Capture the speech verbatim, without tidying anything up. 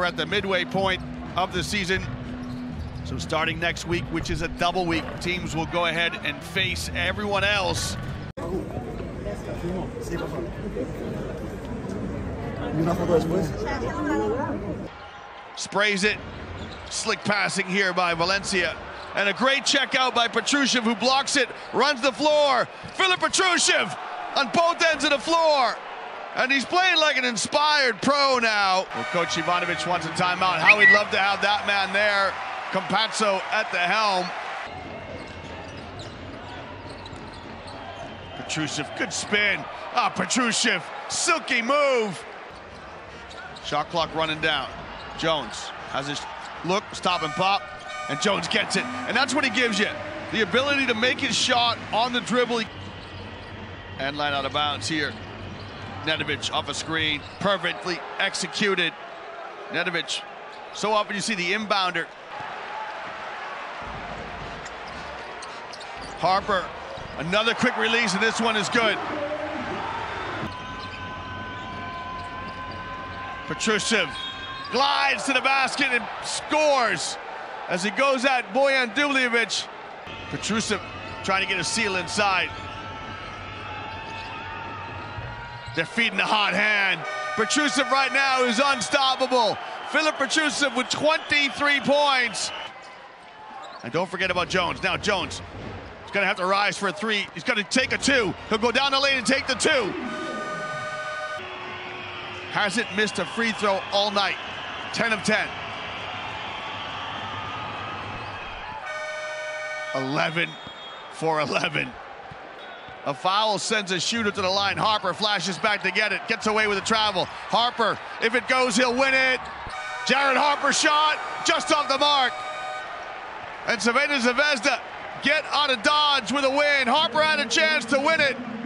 We're at the midway point of the season, so starting next week, which is a double week, teams will go ahead and face everyone else. Sprays it, slick passing here by Valencia, and a great check out by Petrušev, who blocks it, runs the floor. Filip Petrušev on both ends of the floor. And he's playing like an inspired pro now. Well, Coach Ivanovich wants a timeout. How he'd love to have that man there. Campazzo at the helm. Petrušev, good spin. Ah, Petrušev, silky move. Shot clock running down. Jones has his look, stop and pop, and Jones gets it. And that's what he gives you, the ability to make his shot on the dribble. And line out of bounds here. Nedović off a screen, perfectly executed. Nedović, so often you see the inbounder. Harper, another quick release, and this one is good. Petrušev glides to the basket and scores as he goes at Bojan Dubljevic. Petrušev trying to get a seal inside. They're feeding the hot hand. Petrušev right now is unstoppable. Filip Petrušev with twenty-three points. And don't forget about Jones. Now Jones is going to have to rise for a three. He's going to take a two. He'll go down the lane and take the two. Hasn't missed a free throw all night. ten of ten. eleven for eleven. A foul sends a shooter to the line. Harper flashes back to get it. Gets away with the travel. Harper, if it goes, he'll win it. Jared Harper shot, just off the mark. And Crvena Zvezda get out of Dodge with a win. Harper had a chance to win it.